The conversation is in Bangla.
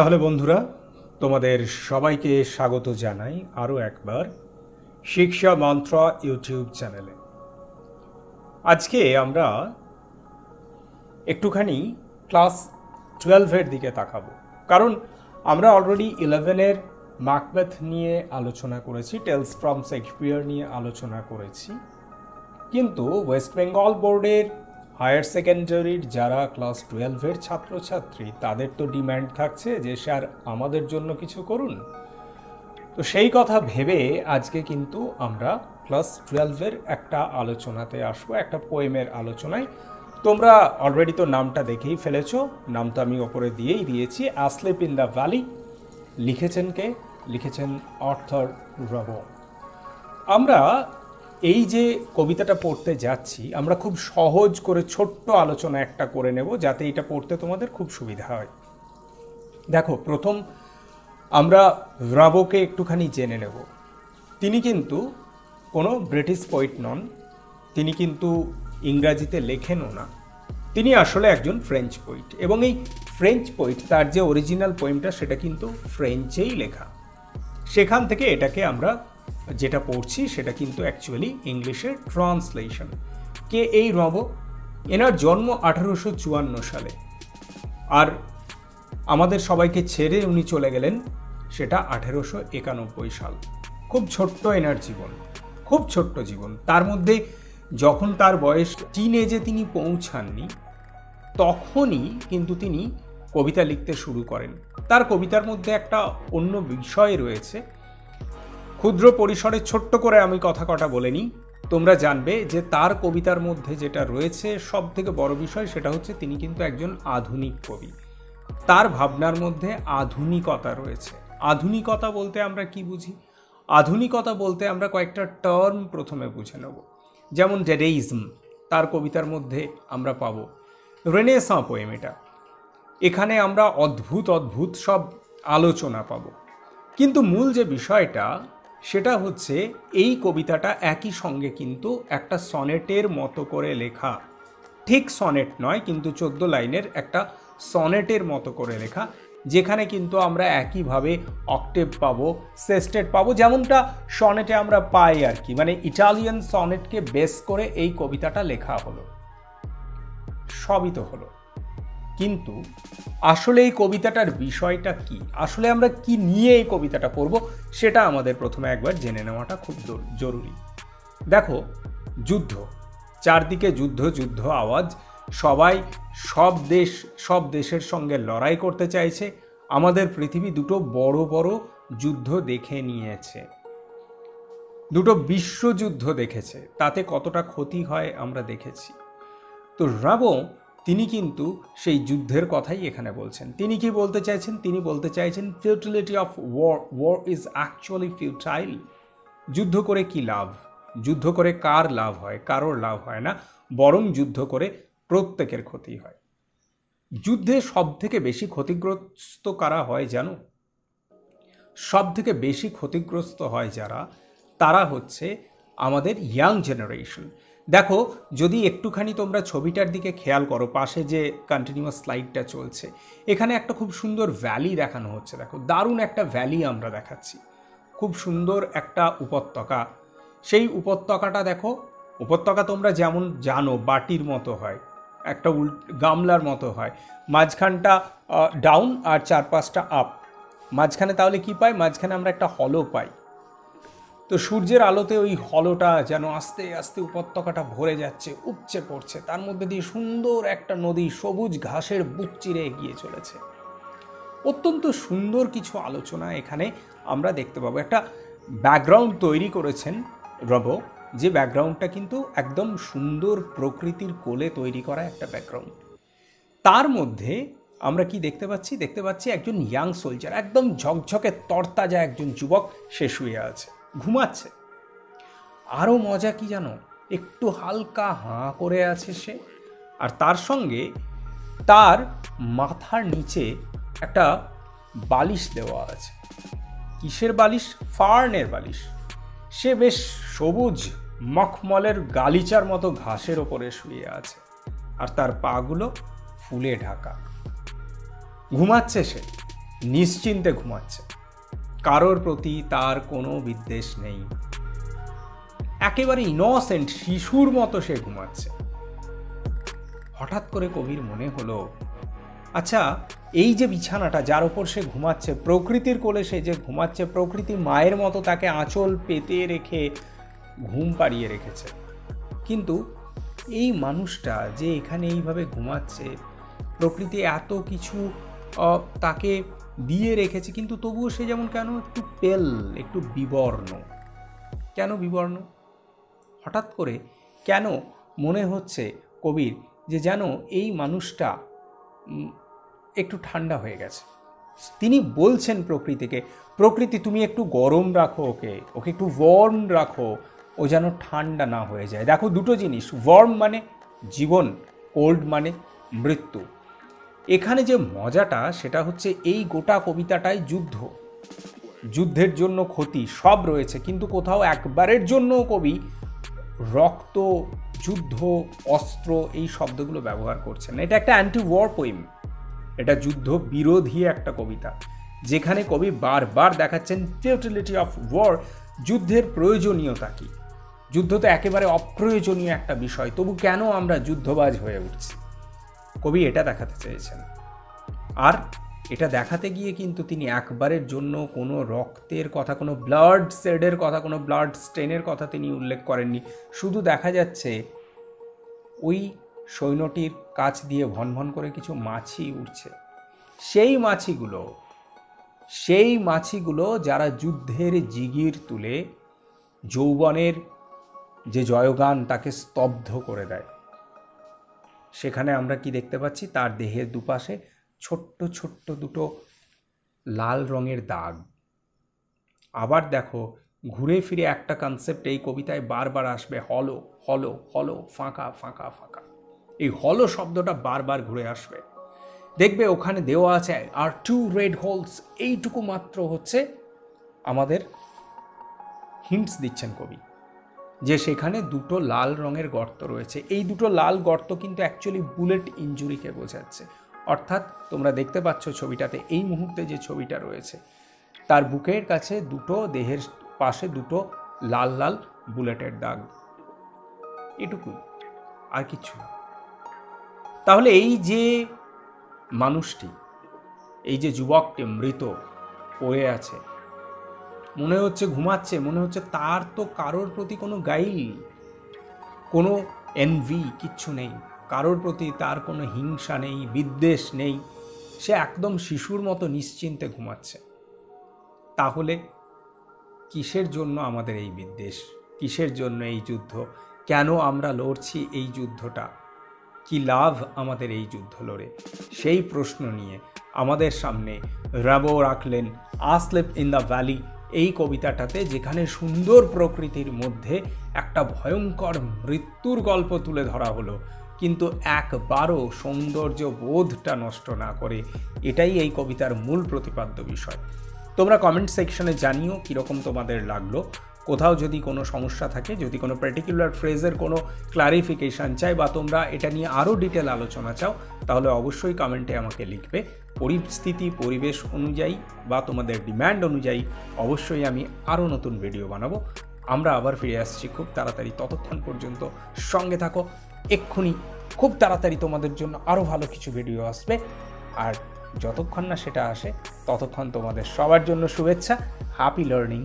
তাহলে বন্ধুরা তোমাদের সবাইকে স্বাগত জানাই আরও একবার শিক্ষা মন্ত্র ইউটিউব চ্যানেলে। আজকে আমরা একটুখানি ক্লাস 12 এর দিকে তাকাবো, কারণ আমরা অলরেডি 11 এর ম্যাকবেথ নিয়ে আলোচনা করেছি, টেলস ফ্রম শেক্সপিয়ার নিয়ে আলোচনা করেছি, কিন্তু ওয়েস্ট বেঙ্গল বোর্ডের हायर सेकेंडरी जरा क्लास 12 छात्र छात्री तादेर तो डिमांड थाकছে যে স্যার আমাদের জন্য কিছু করুন। তো সেই কথা ভেবে আজকে কিন্তু আমরা ক্লাস 12 এর একটা আলোচনাতে আসবো, একটা পোয়েমের আলোচনায়। তোমরা অলরেডি তো নামটা দেখেই ফেলেছো, নামটা আমি উপরে দিয়েই দিয়েছি, Asleep in the Valley। লিখেছেন কে? লিখেছেন আর্থার রাবো। আমরা এই যে কবিতাটা পড়তে যাচ্ছি আমরা খুব সহজ করে ছোট্ট আলোচনা একটা করে নেব, যাতে এটা পড়তে তোমাদের খুব সুবিধা হয়। দেখো, প্রথম আমরা রাবোকে একটুখানি জেনে নেব। তিনি কিন্তু কোনো ব্রিটিশ পোয়েট নন, তিনি কিন্তু ইংরাজিতে লেখেনও না, তিনি আসলে একজন ফ্রেঞ্চ পোয়েট। এবং এই ফ্রেঞ্চ পোয়েট তার যে অরিজিনাল পোয়েমটা সেটা কিন্তু ফ্রেঞ্চেই লেখা। সেখান থেকে এটাকে আমরা যেটা পড়ছি সেটা কিন্তু অ্যাকচুয়ালি ইংলিশের ট্রান্সলেশন। কে এই রাবো? এনার জন্ম 1854 সালে, আর আমাদের সবাইকে ছেড়ে উনি চলে গেলেন সেটা 1891 সাল। খুব ছোট্ট এনার জীবন, খুব ছোট্ট জীবন। তার মধ্যে যখন তার বয়স টিনেজে তিনি পৌঁছাননি তখনই কিন্তু তিনি কবিতা লিখতে শুরু করেন। তার কবিতার মধ্যে একটা অন্য বিষয় রয়েছে। ক্ষুদ্র পরিসরে ছোট্ট করে আমি কথা কটা বলে নিই, তোমরা জানবে যে তার কবিতার মধ্যে যেটা রয়েছে সব থেকে বড় বিষয় সেটা হচ্ছে তিনি কিন্তু একজন আধুনিক কবি। তার ভাবনার মধ্যে আধুনিকতা রয়েছে। আধুনিকতা বলতে আমরা কি বুঝি? আধুনিকতা বলতে আমরা কয়েকটা টার্ম প্রথমে বুঝে নেব, যেমন ডেডেইজম তার কবিতার মধ্যে আমরা পাব, রেনেসা পোয়েম এটা, এখানে আমরা অদ্ভুত অদ্ভুত সব আলোচনা পাব। কিন্তু মূল যে বিষয়টা সেটা হচ্ছে এই কবিতাটা একই সঙ্গে কিন্তু একটা সনেটের মতো করে লেখা। ঠিক সনেট নয়, কিন্তু 14 লাইনের একটা সনেটের মতো করে লেখা, যেখানে কিন্তু আমরা একইভাবে অক্টেভ পাবো, সেস্টেট পাবো, যেমনটা সনেটে আমরা পাই আর কি। মানে ইটালিয়ান সনেটকে বেস করে এই কবিতাটা লেখা হলো। সবই তো হলো, কিন্তু আসলে এই কবিতাটার বিষয়টা কি, আসলে আমরা কি নিয়ে এই কবিতাটা পড়ব সেটা আমাদের প্রথমে একবার জেনে নেওয়াটা খুব জরুরি। দেখো, যুদ্ধ, চারদিকে যুদ্ধ যুদ্ধ আওয়াজ, সবাই সব দেশের সঙ্গে লড়াই করতে চাইছে। আমাদের পৃথিবী দুটো বড় বড় যুদ্ধ দেখে নিয়েছে, দুটো বিশ্বযুদ্ধ দেখেছে, তাতে কতটা ক্ষতি হয় আমরা দেখেছি। তো রাবো তিনি কিন্তু সেই যুদ্ধের কথাই এখানে বলছেন। তিনি কি বলতে চাইছেন? তিনি বলতে চাইছেন futility of war, war is actually futile. যুদ্ধ করে কি লাভ? যুদ্ধ করে কার লাভ হয়? কারোর লাভ হয় না, বরং যুদ্ধ করে প্রত্যেকের ক্ষতি হয়। যুদ্ধে সবথেকে বেশি ক্ষতিগ্রস্ত কারা হয় জানো? সবথেকে বেশি ক্ষতিগ্রস্ত হয় যারা, তারা হচ্ছে আমাদের ইয়াং জেনারেশন। দেখো, যদি একটুখানি তোমরা ছবিটার দিকে খেয়াল করো, পাশে যে কন্টিনিউয়াস স্লাইডটা চলছে এখানে একটা খুব সুন্দর ভ্যালি দেখানো হচ্ছে। দেখো, দারুণ একটা ভ্যালি আমরা দেখাচ্ছি, খুব সুন্দর একটা উপত্যকা। সেই উপত্যকাটা দেখো, উপত্যকা তোমরা যেমন জানো বাটির মতো হয়, একটা গামলার মতো হয়, মাঝখানটা ডাউন আর 4-5টা আপ। মাঝখানে তাহলে কি পাই? মাঝখানে আমরা একটা হলো পাই। তো সূর্যের আলোতে ওই হলোটা যেন আস্তে আস্তে উপত্যকাটা ভরে যাচ্ছে, উপচে পড়ছে, তার মধ্যে দিয়ে সুন্দর একটা নদী সবুজ ঘাসের বুক চিরে এগিয়ে চলেছে। অত্যন্ত সুন্দর কিছু আলোচনা এখানে আমরা দেখতে পাবো। একটা ব্যাকগ্রাউন্ড তৈরি করেছেন রাবো, যে ব্যাকগ্রাউন্ডটা কিন্তু একদম সুন্দর প্রকৃতির কোলে তৈরি করা একটা ব্যাকগ্রাউন্ড। তার মধ্যে আমরা কি দেখতে পাচ্ছি? দেখতে পাচ্ছি একজন ইয়াং সোলজার, একদম ঝকঝকে তরতাজা একজন যুবক, সে শুয়ে আছে, ঘুমাচ্ছে। আরও মজা কি জানো? একটু হালকা হাঁ করে আছে সে, আর তার সঙ্গে তার মাথার নিচে একটা বালিশ দেওয়া আছে। কিসের বালিশ? ফার্নের বালিশ। সে বেশ সবুজ মখমলের গালিচার মতো ঘাসের ওপরে শুয়ে আছে, আর তার পাগুলো ফুলে ঢাকা। ঘুমাচ্ছে সে, निश्चिंते घुमाচ্ছে কারোর প্রতি তার কোনো বিদ্বেষ নেই একেবারে ইনোসেন্ট শিশুর মতো সে ঘুমাচ্ছে হঠাৎ করে কবির মনে হলো আচ্ছা এই যে বিছানাটা যার উপর সে ঘুমাচ্ছে প্রকৃতির কোলে সে যে ঘুমাচ্ছে প্রকৃতি মায়ের মতো তাকে আঁচল পেতে রেখে ঘুম পাড়িয়ে রেখেছে কিন্তু এই মানুষটা যে এখানে এইভাবে ঘুমাচ্ছে প্রকৃতি এত কিছু তাকে দিয়ে রেখেছে কিন্তু তবুও সে যেমন কেন একটু পেল একটু বিবর্ণ কেন বিবর্ণ হঠাৎ করে কেন মনে হচ্ছে কবির যে জানো এই মানুষটা একটু ঠান্ডা হয়ে গেছে তিনি বলছেন প্রকৃতিকে প্রকৃতি তুমি একটু গরম রাখো ওকে ওকে একটু ওয়ার্ম রাখো ও যেন ঠান্ডা না হয়ে যায় দেখো দুটো জিনিস ওয়ার্ম মানে জীবন কোল্ড মানে মৃত্যু এখানে যে মজাটা সেটা হচ্ছে এই গোটা কবিতাটাই যুদ্ধ যুদ্ধের জন্য ক্ষতি সব রয়েছে কিন্তু কোথাও একবারের জন্য কবি রক্ত যুদ্ধ অস্ত্র এই শব্দগুলো ব্যবহার করছেন এটা একটা অ্যান্টি ওয়ার পোয়েম এটা যুদ্ধ বিরোধী একটা কবিতা যেখানে কবি বারবার দেখাচ্ছেন ইউটিলিটি অফ ওয়ার যুদ্ধের প্রয়োজনীয়তা কি যুদ্ধ তো একেবারে অপ্রয়োজনীয় একটা বিষয় তবু কেন আমরা যুদ্ধবাজ হয়ে উঠছি কবি এটা দেখাতে চেয়েছেন আর এটা দেখাতে গিয়ে কিন্তু তিনি একবারের জন্য কোনো রক্তের কথা কোনো ব্লাড সেডের কথা কোনো ব্লাড স্টেনের কথা তিনি উল্লেখ করেননি শুধু দেখা যাচ্ছে ওই সৈন্যটির কাছ দিয়ে ভনভন করে কিছু মাছি উঠছে সেই মাছিগুলো যারা যুদ্ধের জিগির তুলে যৌবনের যে জয়গান তাকে স্তব্ধ করে দেয় সেখানে আমরা কি দেখতে পাচ্ছি তার দেহের দুপাশে ছোট্ট ছোট্ট দুটো লাল রঙের দাগ আবার দেখো ঘুরে ফিরে একটা কনসেপ্ট এই কবিতায় বারবার আসবে হলো হলো হলো ফাঁকা ফাঁকা ফাঁকা এই হলো শব্দটা বারবার ঘুরে আসবে দেখবে ওখানে দেওয়া আছে আর টু রেড হোলস এইটুকু মাত্র হচ্ছে আমাদের হিন্টস দিচ্ছেন কবি যে সেখানে দুটো লাল রঙের গর্ত রয়েছে এই দুটো লাল গর্ত কিন্তু অ্যাকচুয়ালি বুলেট ইঞ্জুরিকে বোঝাচ্ছে অর্থাৎ তোমরা দেখতে পাচ্ছ ছবিটাতে এই মুহূর্তে যে ছবিটা রয়েছে তার বুকের কাছে দুটো দেহের পাশে দুটো লাল লাল বুলেটের দাগ এটুকুই আর কিছু না তাহলে এই যে মানুষটি এই যে যুবকটি মৃত পড়ে আছে মনে হচ্ছে ঘুমাচ্ছে মনে হচ্ছে তার তো কারোর প্রতি কোনো গাইল কোনো এনভি কিচ্ছু নেই কারোর প্রতি তার কোনো হিংসা নেই বিদ্বেষ নেই সে একদম শিশুর মতো নিশ্চিন্তে ঘুমাচ্ছে তাহলে কিসের জন্য আমাদের এই বিদ্বেষ কিসের জন্য এই যুদ্ধ কেন আমরা লড়ছি এই যুদ্ধটা কি লাভ আমাদের এই যুদ্ধ লড়ে সেই প্রশ্ন নিয়ে আমাদের সামনে রিম্বাউ রাখলেন আসলিপ ইন দ্য ভ্যালি এই কবিতাটাতে যেখানে সুন্দর প্রকৃতির মধ্যে একটা ভয়ঙ্কর মৃত্যুর গল্প তুলে ধরা হলো কিন্তু একবারও সৌন্দর্য বোধটা নষ্ট না করে এটাই এই কবিতার মূল প্রতিপাদ্য বিষয় তোমরা কমেন্ট সেকশনে জানিও কীরকম তোমাদের লাগলো কোথাও যদি কোনো সমস্যা থাকে যদি কোনো পার্টিকুলার ফ্রেজের কোনো ক্লারিফিকেশান চাই বা তোমরা এটা নিয়ে আরও ডিটেল আলোচনা চাও তাহলে অবশ্যই কমেন্টে আমাকে লিখবে পরিস্থিতি পরিবেশ অনুযায়ী বা তোমাদের ডিম্যান্ড অনুযায়ী অবশ্যই আমি আরও নতুন ভিডিও বানাবো আমরা আবার ফিরে আসছি খুব তাড়াতাড়ি ততক্ষণ পর্যন্ত সঙ্গে থাকো এক্ষুনি খুব তাড়াতাড়ি তোমাদের জন্য আরও ভালো কিছু ভিডিও আসবে আর যতক্ষণ না সেটা আসে ততক্ষণ তোমাদের সবার জন্য শুভেচ্ছা হ্যাপি লার্নিং